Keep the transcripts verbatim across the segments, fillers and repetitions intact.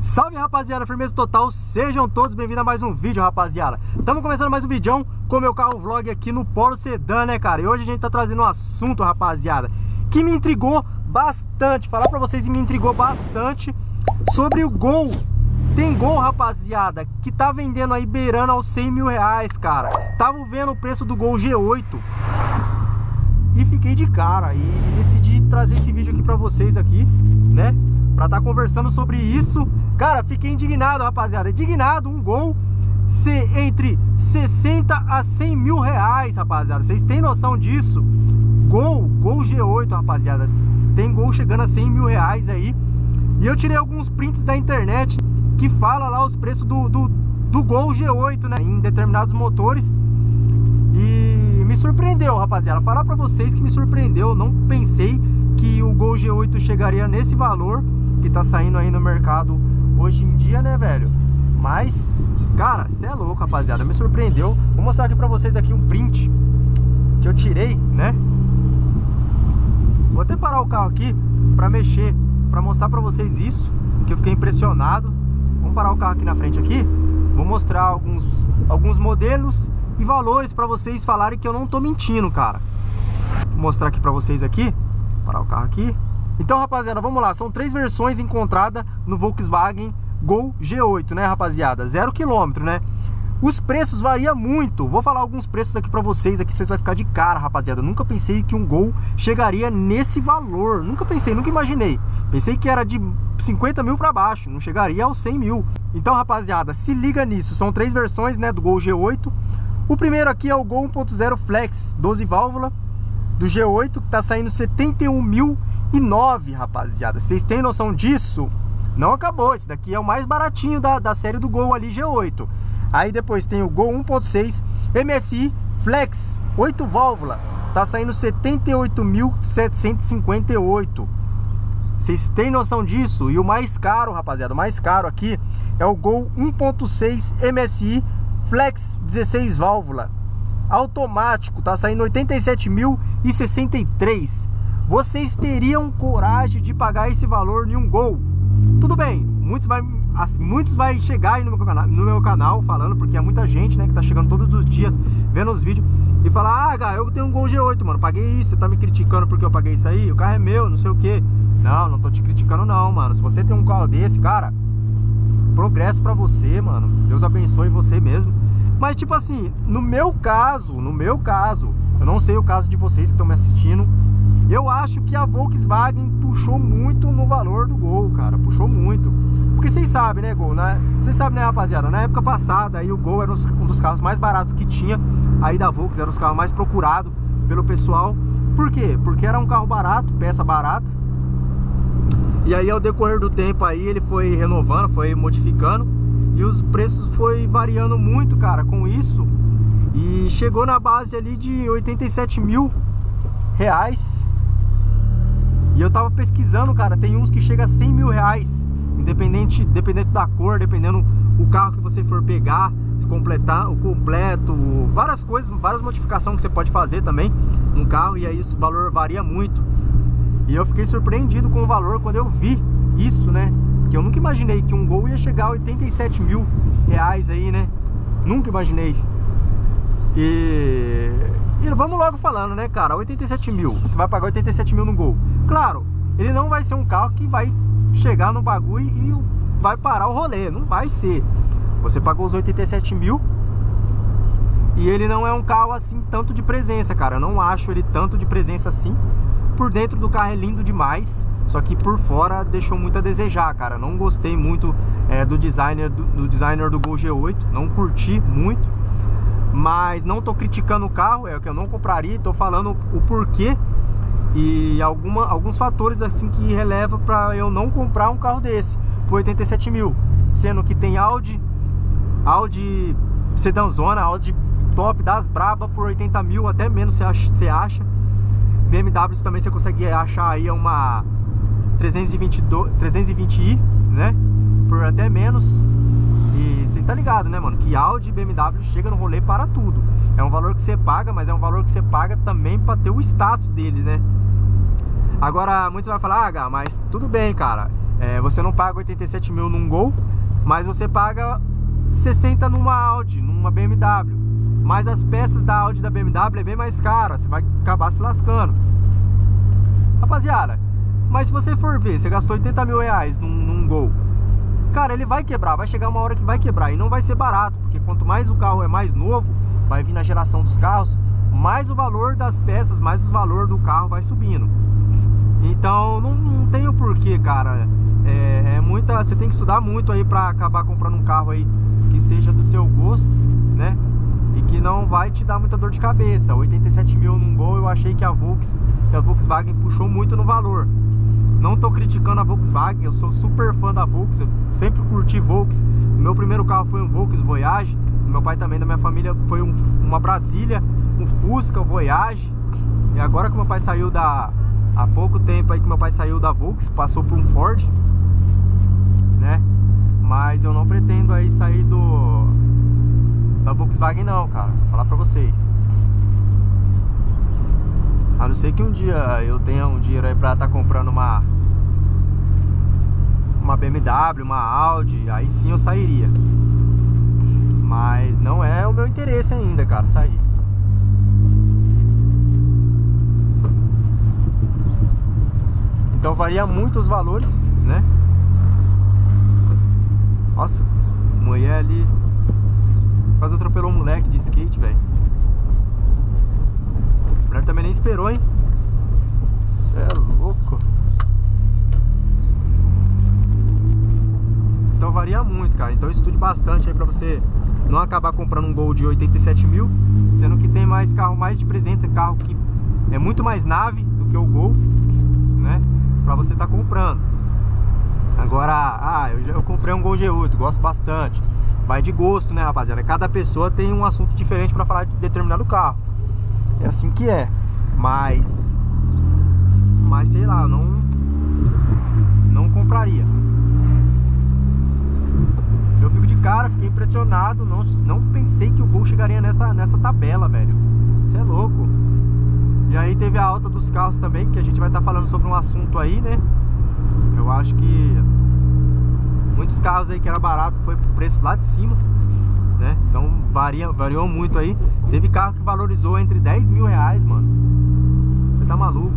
Salve, rapaziada, firmeza total, sejam todos bem-vindos a mais um vídeo, rapaziada. Estamos começando mais um vídeo com o meu carro vlog aqui no Polo Sedan, né, cara? E hoje a gente tá trazendo um assunto, rapaziada, que me intrigou bastante. Falar pra vocês que me intrigou bastante sobre o Gol. Tem Gol, rapaziada, que tá vendendo aí beirando aos cem mil reais, cara. Tava vendo o preço do Gol G oito e fiquei de cara e decidi trazer esse vídeo aqui pra vocês aqui, né? Pra tá conversando sobre isso. Cara, fiquei indignado, rapaziada. Indignado, um Gol ser entre sessenta a cem mil reais, rapaziada. Vocês têm noção disso? Gol, Gol G oito, rapaziada. Tem Gol chegando a cem mil reais aí. E eu tirei alguns prints da internet que fala lá os preços do, do, do Gol G oito, né? Em determinados motores. E me surpreendeu, rapaziada. Falar pra vocês que me surpreendeu. Eu não pensei que o Gol G oito chegaria nesse valor que tá saindo aí no mercado hoje em dia, né, velho? Mas, cara, cê é louco, rapaziada. Me surpreendeu. Vou mostrar aqui pra vocês aqui um print que eu tirei, né? Vou até parar o carro aqui pra mexer, pra mostrar pra vocês isso, que eu fiquei impressionado. Vamos parar o carro aqui na frente aqui. Vou mostrar alguns, alguns modelos e valores pra vocês falarem que eu não tô mentindo, cara. Vou mostrar aqui pra vocês aqui. Vou parar o carro aqui. Então, rapaziada, vamos lá. São três versões encontradas no Volkswagen Gol G oito, né, rapaziada? Zero quilômetro, né? Os preços variam muito. Vou falar alguns preços aqui pra vocês. Aqui vocês vão ficar de cara, rapaziada. Eu nunca pensei que um Gol chegaria nesse valor. Nunca pensei, nunca imaginei. Pensei que era de cinquenta mil pra baixo. Não chegaria aos cem mil. Então, rapaziada, se liga nisso. São três versões, né, do Gol G oito. O primeiro aqui é o Gol um ponto zero Flex, doze válvula, do G oito, que tá saindo setenta e um mil e nove, rapaziada. Vocês têm noção disso? Não acabou. Esse daqui é o mais baratinho da, da série do Gol ali, G oito. Aí depois tem o Gol um ponto seis M S I Flex, oito válvula. Tá saindo setenta e oito mil setecentos e cinquenta e oito. Vocês têm noção disso? E o mais caro, rapaziada, o mais caro aqui é o Gol um ponto seis M S I Flex, dezesseis válvula. Automático, tá saindo oitenta e sete mil e sessenta e três. Vocês teriam coragem de pagar esse valor em um Gol? Tudo bem, muitos vai... Assim, muitos vai chegar aí no meu, canal, no meu canal falando, porque é muita gente, né, que tá chegando todos os dias, vendo os vídeos e falar: ah, cara, eu tenho um Gol G oito, mano, paguei isso, você tá me criticando porque eu paguei isso aí? O carro é meu, não sei o que. Não, não tô te criticando não, mano. Se você tem um carro desse, cara, progresso pra você, mano. Deus abençoe você mesmo. Mas tipo assim, no meu caso, no meu caso, eu não sei o caso de vocês que estão me assistindo, eu acho que a Volkswagen puxou muito no valor do Gol, cara. Puxou muito. Porque vocês sabem, né, Gol, né? Vocês sabem, né, rapaziada? Na época passada, aí o Gol era um dos carros mais baratos que tinha aí da Volkswagen, era um dos carros mais procurados pelo pessoal. Por quê? Porque era um carro barato, peça barata. E aí, ao decorrer do tempo aí, ele foi renovando, foi modificando. E os preços foi variando muito, cara, com isso. E chegou na base ali de oitenta e sete mil reais. E eu tava pesquisando, cara, tem uns que chega a cem mil reais. Independente, dependendo da cor, dependendo o carro que você for pegar, se completar, o completo, várias coisas, várias modificações que você pode fazer também no carro, e aí isso, o valor varia muito. E eu fiquei surpreendido com o valor quando eu vi isso, né? Porque eu nunca imaginei que um Gol ia chegar a oitenta e sete mil reais aí, né? Nunca imaginei. E, e vamos logo falando, né, cara? oitenta e sete mil, você vai pagar oitenta e sete mil no Gol. Claro, ele não vai ser um carro que vai chegar no bagulho e vai parar o rolê. Não vai ser. Você pagou os oitenta e sete mil. E ele não é um carro assim tanto de presença, cara. Eu não acho ele tanto de presença assim. Por dentro do carro é lindo demais, só que por fora deixou muito a desejar, cara. Não gostei muito é, do, designer, do, do designer do Gol G oito. Não curti muito. Mas não tô criticando o carro, é o que eu não compraria. Tô falando o porquê e alguma, alguns fatores assim que releva para eu não comprar um carro desse por oitenta e sete mil, sendo que tem Audi Audi sedanzona, Audi top das braba por oitenta mil, até menos você acha, você acha. B M W também você consegue achar aí uma trezentos e vinte i, né, por até menos. E você está ligado, né, mano, que Audi e B M W chega no rolê para tudo. É um valor que você paga, mas é um valor que você paga também para ter o status dele, né? Agora, muitos vão falar: ah, mas tudo bem, cara, É, você não paga oitenta e sete mil num Gol, mas você paga sessenta numa Audi, numa B M W. Mas as peças da Audi e da B M W é bem mais cara, você vai acabar se lascando, rapaziada. Mas se você for ver, você gastou oitenta mil reais num, num Gol, cara, ele vai quebrar, vai chegar uma hora que vai quebrar. E não vai ser barato, porque quanto mais o carro é mais novo, vai vir na geração dos carros, mais o valor das peças, mais o valor do carro vai subindo. Então não, não tem o porquê, cara. É, é muita, você tem que estudar muito aí pra acabar comprando um carro aí que seja do seu gosto, né? E que não vai te dar muita dor de cabeça. Oitenta e sete mil num Gol, eu achei que a, Volks, que a Volkswagen puxou muito no valor. Não tô criticando a Volkswagen, eu sou super fã da Volks, eu sempre curti Volks. Meu primeiro carro foi um Volkswagen Voyage, meu pai também, da minha família, foi um, uma Brasília, um Fusca, um Voyage. E agora que meu pai saiu da... Há pouco tempo aí que meu pai saiu da Volkswagen, passou por um Ford, né? Mas eu não pretendo aí sair do... da Volkswagen não, cara, vou falar pra vocês. A não ser que um dia eu tenha um dinheiro aí pra tá comprando uma Uma B M W, uma Audi, aí sim eu sairia. Mas não é o meu interesse ainda, cara, sair. Então varia muito os valores, né? Nossa, mulher ali quase atropelou um moleque de skate, velho. A mulher também nem esperou, hein? Isso é louco. Então varia muito, cara. Então estude bastante aí pra você não acabar comprando um Gol de oitenta e sete mil, sendo que tem mais carro mais de presente, carro que é muito mais nave do que o Gol, né? Pra você tá comprando. Agora, ah, eu, já, eu comprei um Gol G oito, gosto bastante. Vai de gosto, né, rapaziada? Cada pessoa tem um assunto diferente pra falar de determinado carro. É assim que é. Mas, mas sei lá, eu não, não compraria. Eu fico de cara, fiquei impressionado. Não, não pensei que o Gol chegaria nessa, nessa tabela, velho. Isso é louco. E aí teve a alta dos carros também, que a gente vai estar tá falando sobre um assunto aí, né? Eu acho que muitos carros aí que era barato foi pro preço lá de cima, né? Então varia, variou muito aí. Teve carro que valorizou entre dez mil reais, mano. Você tá maluco.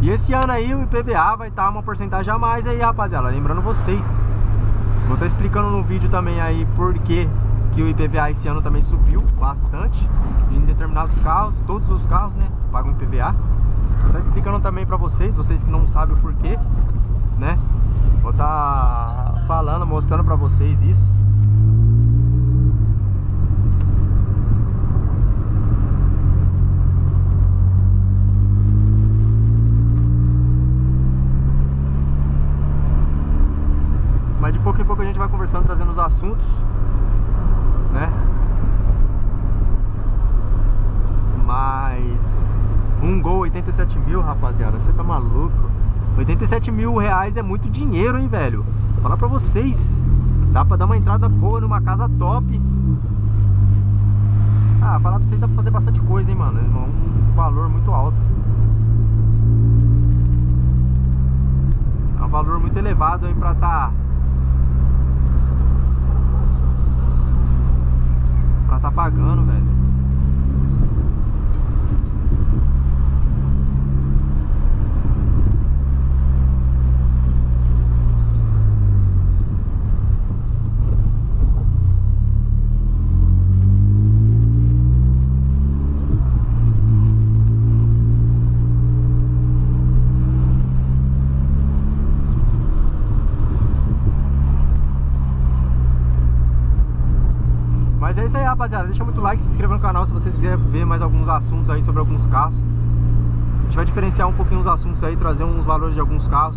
E esse ano aí o I P V A vai estar tá uma porcentagem a mais aí, rapaziada. Lembrando vocês, vou estar tá explicando no vídeo também aí por que que o I P V A esse ano também subiu bastante em determinados carros. Todos os carros, né, pagam I P V A. Vou tá explicando também pra vocês, vocês que não sabem o porquê, né? Vou tá falando, mostrando pra vocês isso. Mas de pouco em pouco a gente vai conversando, trazendo os assuntos, né? Mas um Gol oitenta e sete mil, rapaziada, você tá maluco? oitenta e sete mil reais é muito dinheiro, hein, velho? Vou falar pra vocês. Dá pra dar uma entrada boa numa casa top. Ah, falar pra vocês, dá pra fazer bastante coisa, hein, mano? É um valor muito alto. É um valor muito elevado aí pra tá... Pra tá pagando, velho. Mas é isso aí, rapaziada, deixa muito like, se inscreva no canal se vocês quiserem ver mais alguns assuntos aí sobre alguns carros. A gente vai diferenciar um pouquinho os assuntos aí, trazer uns valores de alguns carros,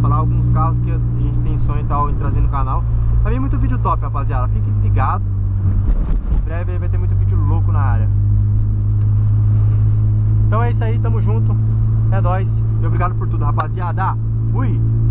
falar alguns carros que a gente tem sonho e tal em trazer no canal. Vai vir muito vídeo top, rapaziada, fique ligado. Em breve vai ter muito vídeo louco na área. Então é isso aí, tamo junto, é nóis. E obrigado por tudo, rapaziada. Fui!